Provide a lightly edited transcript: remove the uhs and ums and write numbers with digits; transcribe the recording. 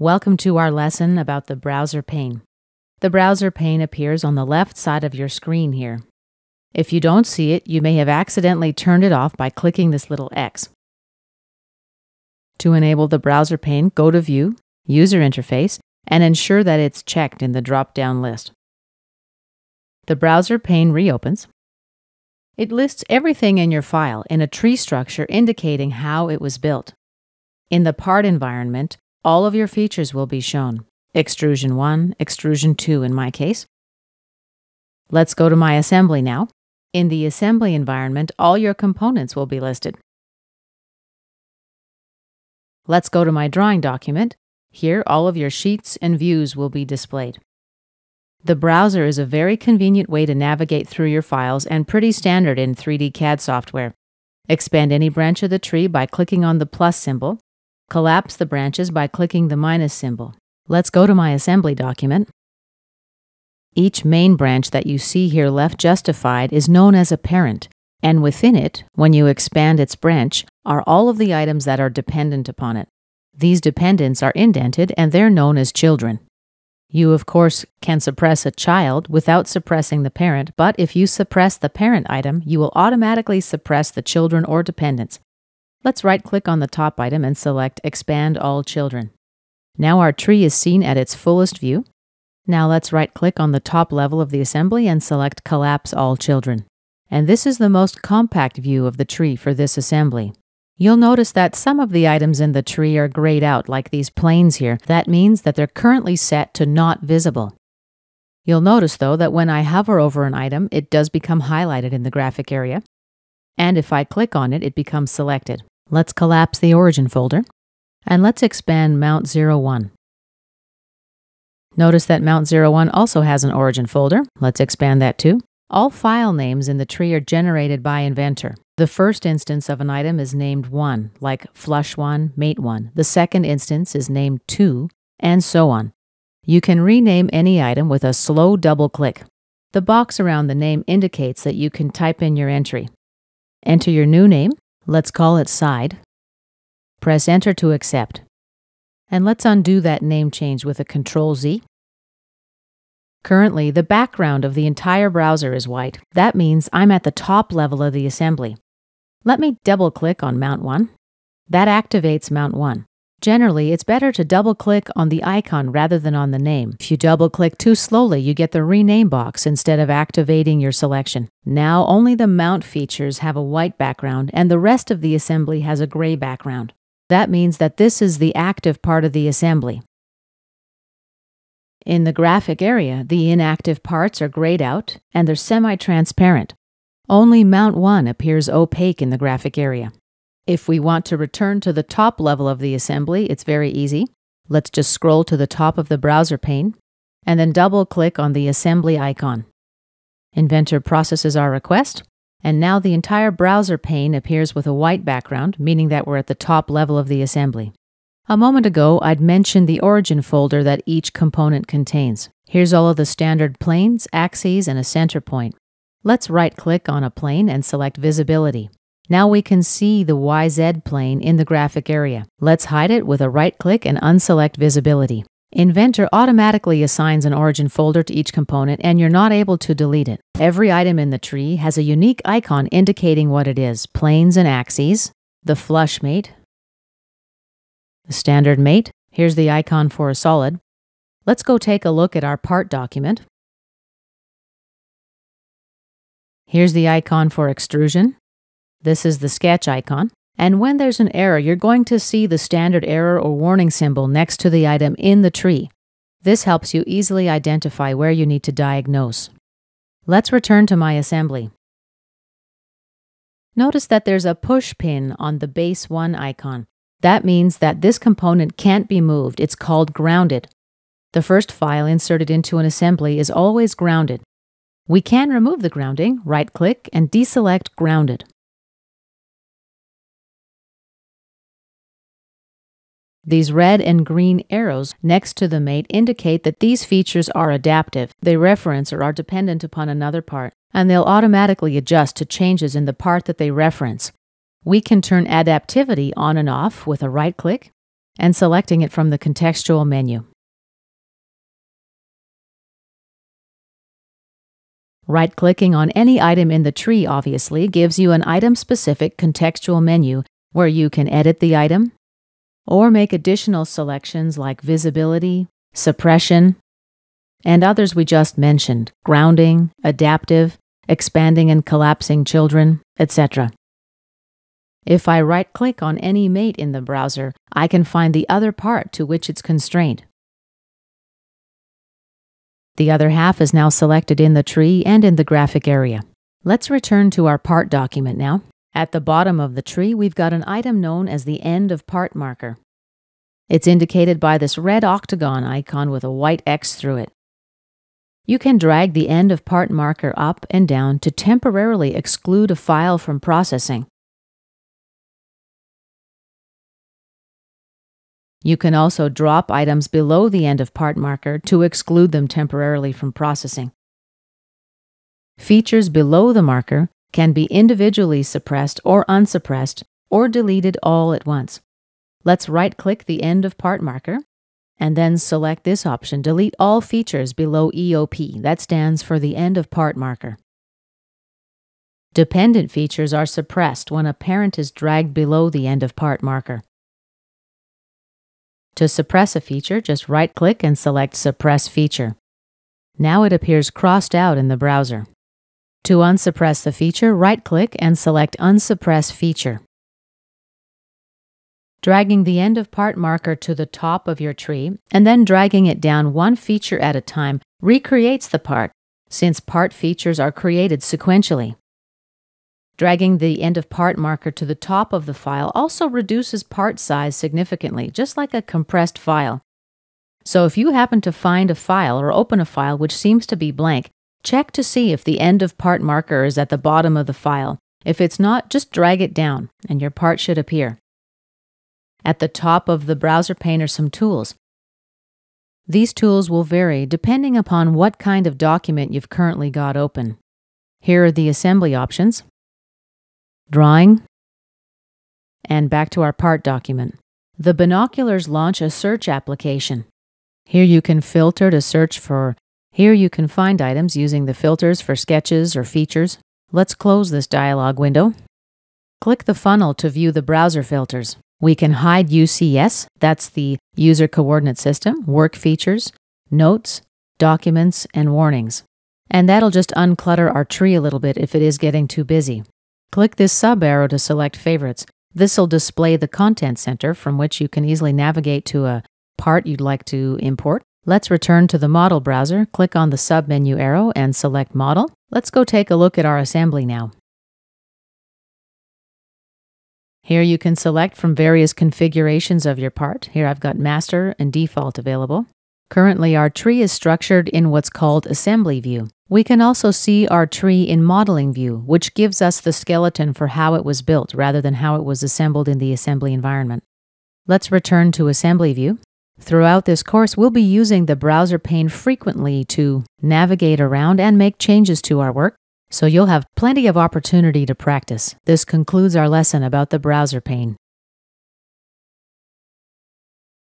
Welcome to our lesson about the browser pane. The browser pane appears on the left side of your screen here. If you don't see it, you may have accidentally turned it off by clicking this little X. To enable the browser pane, go to View, User Interface, and ensure that it's checked in the drop-down list. The browser pane reopens. It lists everything in your file in a tree structure indicating how it was built. In the part environment, all of your features will be shown. Extrusion 1, Extrusion 2 in my case. Let's go to my assembly now. In the assembly environment, all your components will be listed. Let's go to my drawing document. Here, all of your sheets and views will be displayed. The browser is a very convenient way to navigate through your files and pretty standard in 3D CAD software. Expand any branch of the tree by clicking on the plus symbol. Collapse the branches by clicking the minus symbol. Let's go to my assembly document. Each main branch that you see here left justified is known as a parent, and within it, when you expand its branch, are all of the items that are dependent upon it. These dependents are indented and they're known as children. You, of course, can suppress a child without suppressing the parent, but if you suppress the parent item, you will automatically suppress the children or dependents. Let's right-click on the top item and select Expand All Children. Now our tree is seen at its fullest view. Now let's right-click on the top level of the assembly and select Collapse All Children. And this is the most compact view of the tree for this assembly. You'll notice that some of the items in the tree are grayed out, like these planes here. That means that they're currently set to not visible. You'll notice, though, that when I hover over an item, it does become highlighted in the graphic area. And if I click on it, it becomes selected. Let's collapse the origin folder, and let's expand Mount 01. Notice that Mount 01 also has an origin folder. Let's expand that too. All file names in the tree are generated by Inventor. The first instance of an item is named 1, like Flush 1, Mate 1. The second instance is named 2, and so on. You can rename any item with a slow double-click. The box around the name indicates that you can type in your entry. Enter your new name. Let's call it Side. Press Enter to accept. And let's undo that name change with a Ctrl-Z. Currently, the background of the entire browser is white. That means I'm at the top level of the assembly. Let me double-click on Mount 1. That activates Mount 1. Generally, it's better to double-click on the icon rather than on the name. If you double-click too slowly, you get the rename box instead of activating your selection. Now, only the mount features have a white background, and the rest of the assembly has a gray background. That means that this is the active part of the assembly. In the graphic area, the inactive parts are grayed out, and they're semi-transparent. Only Mount 1 appears opaque in the graphic area. If we want to return to the top level of the assembly, it's very easy. Let's just scroll to the top of the browser pane and then double-click on the assembly icon. Inventor processes our request, and now the entire browser pane appears with a white background, meaning that we're at the top level of the assembly. A moment ago, I'd mentioned the origin folder that each component contains. Here's all of the standard planes, axes, and a center point. Let's right-click on a plane and select Visibility. Now we can see the YZ plane in the graphic area. Let's hide it with a right-click and unselect Visibility. Inventor automatically assigns an origin folder to each component, and you're not able to delete it. Every item in the tree has a unique icon indicating what it is: planes and axes, the flush mate, the standard mate. Here's the icon for a solid. Let's go take a look at our part document. Here's the icon for extrusion. This is the sketch icon, and when there's an error, you're going to see the standard error or warning symbol next to the item in the tree. This helps you easily identify where you need to diagnose. Let's return to my assembly. Notice that there's a push pin on the base 1 icon. That means that this component can't be moved. It's called grounded. The first file inserted into an assembly is always grounded. We can remove the grounding, right-click, and deselect grounded. These red and green arrows next to the mate indicate that these features are adaptive. They reference or are dependent upon another part, and they'll automatically adjust to changes in the part that they reference. We can turn adaptivity on and off with a right-click, and selecting it from the contextual menu. Right-clicking on any item in the tree, obviously, gives you an item-specific contextual menu where you can edit the item or make additional selections like visibility, suppression, and others we just mentioned, grounding, adaptive, expanding and collapsing children, etc. If I right-click on any mate in the browser, I can find the other part to which it's constrained. The other half is now selected in the tree and in the graphic area. Let's return to our part document now. At the bottom of the tree, we've got an item known as the end of part marker. It's indicated by this red octagon icon with a white X through it. You can drag the end of part marker up and down to temporarily exclude a file from processing. You can also drop items below the end of part marker to exclude them temporarily from processing. Features below the marker can be individually suppressed or unsuppressed or deleted all at once. Let's right-click the end of part marker and then select this option, delete all features below EOP. That stands for the end of part marker. Dependent features are suppressed when a parent is dragged below the end of part marker. To suppress a feature, just right-click and select Suppress Feature. Now it appears crossed out in the browser. To unsuppress the feature, right-click and select Unsuppress Feature. Dragging the end of part marker to the top of your tree and then dragging it down one feature at a time recreates the part, since part features are created sequentially. Dragging the end of part marker to the top of the file also reduces part size significantly, just like a compressed file. So if you happen to find a file or open a file which seems to be blank, check to see if the end of part marker is at the bottom of the file. If it's not, just drag it down and your part should appear. At the top of the browser pane are some tools. These tools will vary depending upon what kind of document you've currently got open. Here are the assembly options: Drawing, and back to our part document. The binoculars launch a search application. Here you can filter to search for. Here you can find items using the filters for sketches or features. Let's close this dialog window. Click the funnel to view the browser filters. We can hide UCS, that's the User Coordinate System, work features, notes, documents, and warnings. And that'll just unclutter our tree a little bit if it is getting too busy. Click this sub-arrow to select Favorites. This'll display the Content Center from which you can easily navigate to a part you'd like to import. Let's return to the Model browser, click on the sub-menu arrow and select Model. Let's go take a look at our assembly now. Here you can select from various configurations of your part. Here I've got Master and Default available. Currently our tree is structured in what's called Assembly View. We can also see our tree in Modeling View, which gives us the skeleton for how it was built rather than how it was assembled in the assembly environment. Let's return to Assembly View. Throughout this course, we'll be using the browser pane frequently to navigate around and make changes to our work, so you'll have plenty of opportunity to practice. This concludes our lesson about the browser pane.